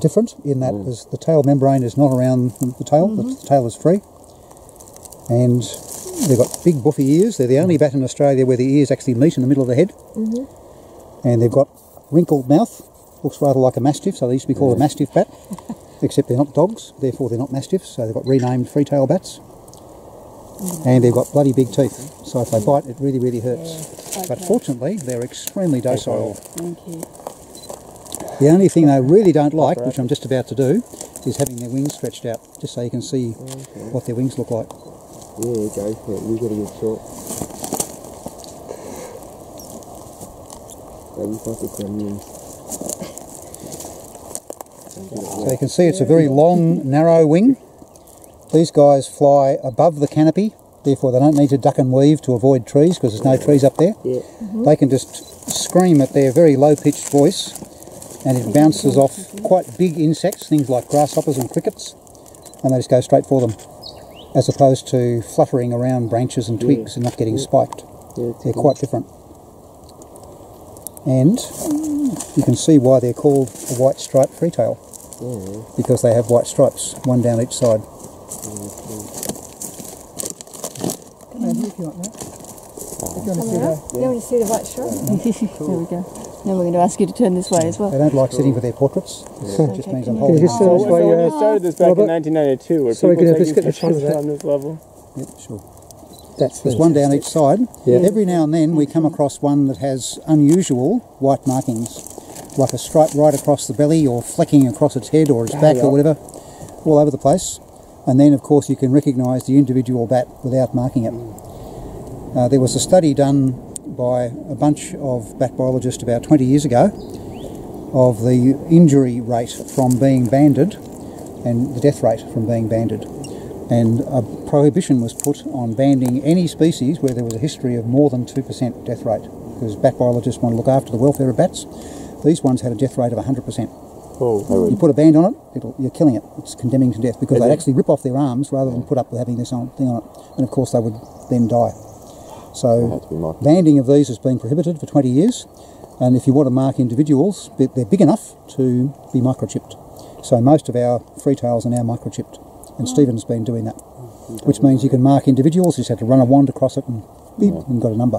different in that the tail membrane is not around the tail, the tail is free. And they've got big buffy ears. They're the only bat in Australia where the ears actually meet in the middle of the head. And they've got wrinkled mouth. Looks rather like a mastiff, so they used to be called a mastiff bat, except they're not dogs, therefore they're not mastiffs, so they've got renamed free-tail bats. And they've got bloody big teeth, so if they bite it really, really hurts. But fortunately, they're extremely docile. The only thing they really don't like, which I'm just about to do, is having their wings stretched out, just so you can see what their wings look like. Yeah, go for it. You've got a good shot. So you can see it's a very long, narrow wing. These guys fly above the canopy, therefore they don't need to duck and weave to avoid trees because there's no trees up there. They can just scream at their very low-pitched voice and it bounces off quite big insects, things like grasshoppers and crickets, and they just go straight for them, as opposed to fluttering around branches and twigs and not getting spiked. They're quite different. And you can see why they're called a white-striped free-tail, because they have white stripes, one down each side. You want to see the white stripe? There we go. Now we're going to ask you to turn this way as well. They don't like sitting with their portraits. It just means I'm holding them. I started this back in 1992. Were people taking pictures on this level? Yeah, sure. There's one down each side. Every now and then we come across one that has unusual white markings, like a stripe right across the belly or flecking across its head or its back or whatever, all over the place. And then, of course, you can recognise the individual bat without marking it. There was a study done by a bunch of bat biologists about 20 years ago of the injury rate from being banded and the death rate from being banded. And a prohibition was put on banding any species where there was a history of more than 2% death rate, because bat biologists want to look after the welfare of bats. These ones had a death rate of 100%. You put a band on it, you're killing it. It's condemning to death, because they'd actually rip off their arms rather than put up with having this thing on it. And of course they would then die. So banding of these has been prohibited for 20 years. And if you want to mark individuals, they're big enough to be microchipped. So most of our free-tails are now microchipped. And Stephen's been doing that. Which means you can mark individuals, you just have to run a wand across it and beep, and got a number.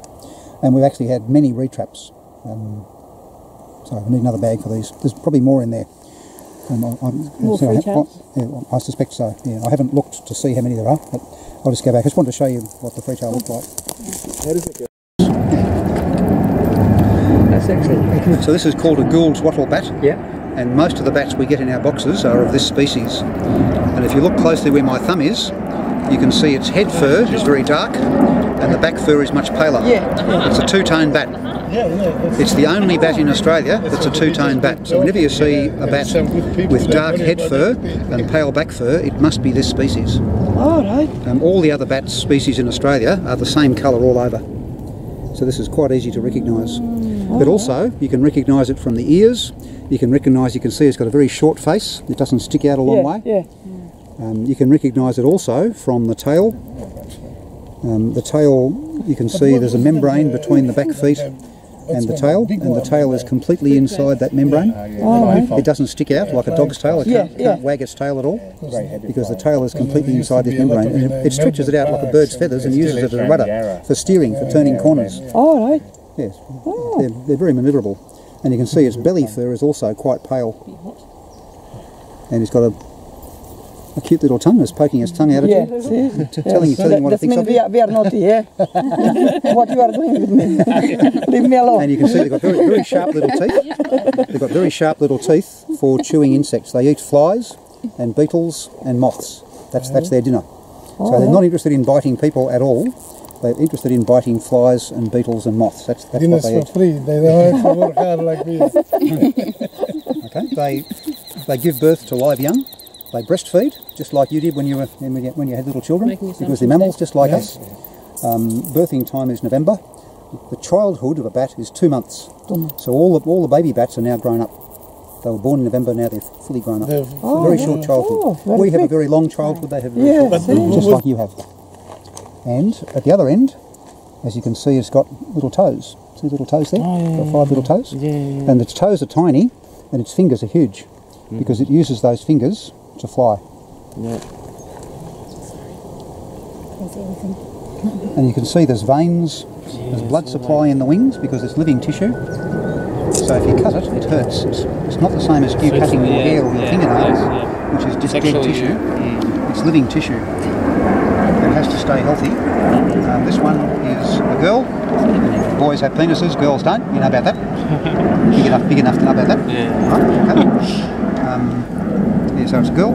And we've actually had many retraps. So I need another bag for these. There's probably more in there. I suspect so. Yeah, I haven't looked to see how many there are, but I'll just go back. I just wanted to show you what the free-tail looks like. How does it go? That's excellent. So this is called a Gould's Wattle Bat. Yeah. And most of the bats we get in our boxes are of this species. And if you look closely where my thumb is, you can see its head fur is very dark, and the back fur is much paler. It's a two-tone bat. It's the only bat in Australia that's a two-tone bat. So whenever you see a bat with dark head fur and pale back fur, it must be this species. All the other bat species in Australia are the same colour all over. So this is quite easy to recognise. But also, you can recognise it from the ears. You can recognise, you can see it's got a very short face. It doesn't stick out a long way. You can recognise it also from the tail. The tail, you can see there's a membrane between the back feet and the tail, and the tail is completely inside that membrane. It doesn't stick out like a dog's tail. It can't wag its tail at all, because the tail is completely inside this membrane. And it stretches it out like a bird's feathers and uses it as a rudder for steering, for turning corners. They're very manoeuvrable. And you can see its belly fur is also quite pale. And it's got a cute little tongue is poking its tongue out at you, telling you what it thinks of you. That's mean we are naughty, what you are doing with me. Leave me alone. And you can see they've got very, very sharp little teeth. They've got very sharp little teeth for chewing insects. They eat flies and beetles and moths. That's their dinner. So they're not interested in biting people at all. They're interested in biting flies and beetles and moths. That's what they eat. Free. They don't have to work hard like this. They give birth to live young. They breastfeed, just like you did when you had little children, because they're mammals just like us. Birthing time is November. The childhood of a bat is 2 months. So all the baby bats are now grown up. They were born in November, now they're fully grown up. Very short childhood. We have a very long childhood, they have a very short childhood, just like you have. And at the other end, as you can see, it's got little toes. See little toes there? Got 5 little toes. And its toes are tiny, and its fingers are huge. Mm. Because it uses those fingers to fly. Yeah. There's everything. And you can see there's veins, there's blood supply in the wings because it's living tissue. So if you cut it, it hurts. It's not the same as you cutting your hair or your fingernails, which is just dead tissue. Yeah. It's living tissue. It has to stay healthy. This one is a girl. Boys have penises, girls don't. You know about that. Big enough to know about that. Yeah. Right, okay. Yeah, so it's a girl.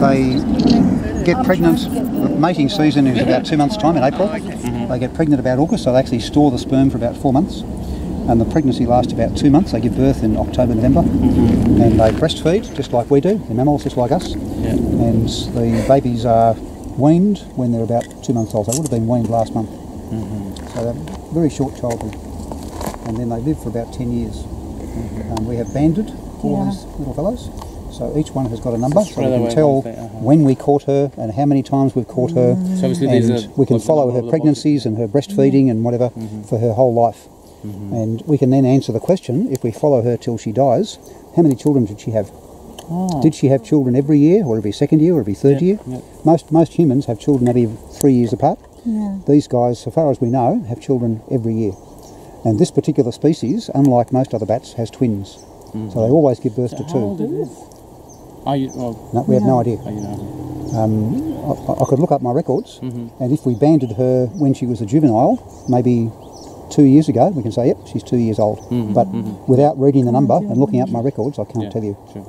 They get pregnant. The mating season is about 2 months' time in April. Mm-hmm. They get pregnant about August, so they actually store the sperm for about 4 months. And the pregnancy lasts about 2 months. They give birth in October, November, mm-hmm. and they breastfeed just like we do. They're mammals just like us, and the babies are weaned when they're about 2 months old. They would have been weaned last month, so they're very short childhood, and then they live for about 10 years. Mm-hmm. We have banded all these little fellows, so each one has got a number, so we can tell when we caught her and how many times we've caught her, so and we can follow her pregnancies and her breastfeeding and whatever for her whole life. Mm-hmm. And we can then answer the question, if we follow her till she dies, how many children did she have? Oh. Did she have children every year, or every second year, or every third year? Yep. Most humans have children every 3 years apart. Yeah. These guys, so far as we know, have children every year. And this particular species, unlike most other bats, has twins. Mm-hmm. So they always give birth to two. How old is this? No, we have no idea. I could look up my records, and if we banded her when she was a juvenile, maybe 2 years ago, we can say, yep, she's 2 years old. Mm-hmm, but without reading the number and looking up my records, I can't tell you. Sure.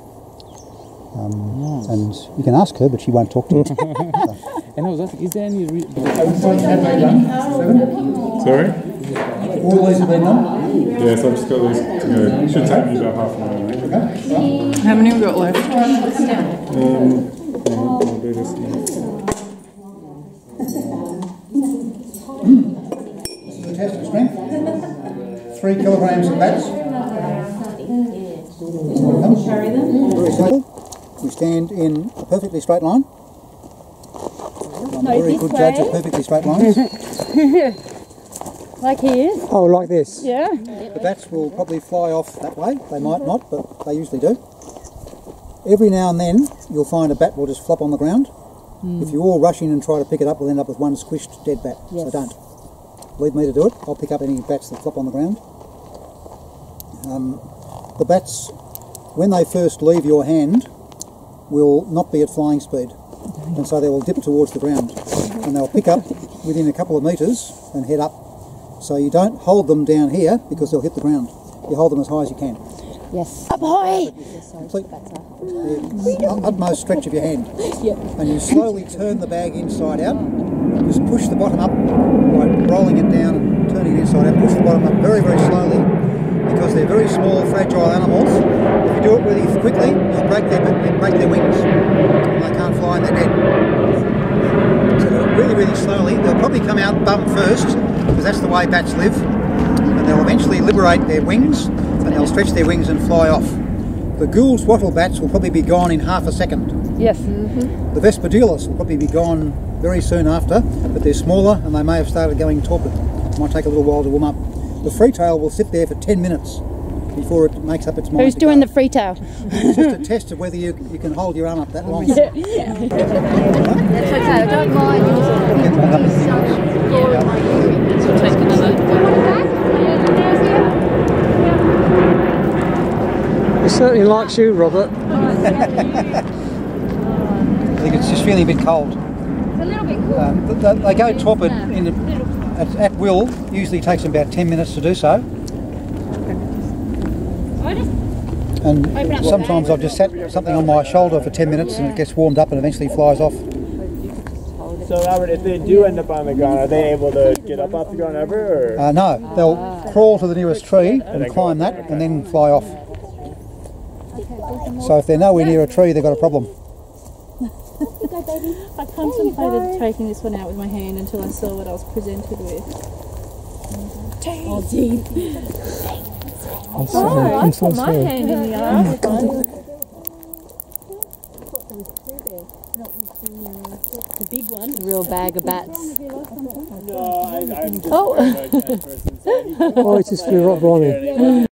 Nice. And you can ask her, but she won't talk to you. And I was asking, is there any... Sorry? All these have been done? Yes, I've just got these to go. It should take me about half an hour. Okay. How many have we got left? I'll do this now. Test of strength. 3 kilograms of bats. Very simple. We stand in a perfectly straight line. I'm a very good judge of perfectly straight lines. Like here? Oh, like this? Yeah. The bats will probably fly off that way. They might not, but they usually do. Every now and then you'll find a bat will just flop on the ground. If you all rush in and try to pick it up, we'll end up with one squished dead bat. Yes. So don't. Leave me to do it. I'll pick up any bats that flop on the ground. The bats, when they first leave your hand, will not be at flying speed, and so they will dip towards the ground, and they'll pick up within a couple of metres and head up. So you don't hold them down here because they'll hit the ground. You hold them as high as you can. Yes. Up high! Complete the utmost stretch of your hand. Yep. And you slowly turn the bag inside out. Just push the bottom up by rolling it down and turning it inside out. Push the bottom up very, very slowly because they're very small, fragile animals. If you do it really quickly, you'll break their wings. And they can't fly and they're dead. So do it really, really slowly. They'll probably come out bum first because that's the way bats live. And they'll eventually liberate their wings and they'll stretch their wings and fly off. The Gould's Wattle Bats will probably be gone in half a second. Yes. Mm-hmm. The Vesperdealis will probably be gone very soon after, but they're smaller and they may have started going torpid. It might take a little while to warm up. The free-tail will sit there for 10 minutes before it makes up its mind. Who's doing the free-tail? It's just a test of whether you can hold your arm up that long. Yeah. That's okay, I don't mind. We'll take another. It certainly likes you, Robert. I think it's just feeling a bit cold. They go torpid at will. Usually takes them about 10 minutes to do so. And sometimes I've just sat something on my shoulder for 10 minutes and it gets warmed up and eventually flies off. So Robert, if they do end up on the ground, are they able to get up off the ground ever? Or? No, they'll crawl to the nearest tree and climb that and then fly off. So if they're nowhere near a tree, they've got a problem. Baby. I contemplated taking this one out with my hand until I saw what I was presented with. Oh, dear. Oh, I put my hand in the eye. The big one. The real bag of bats. No, I'm just a person. Oh, it's just for Rob Ronnie.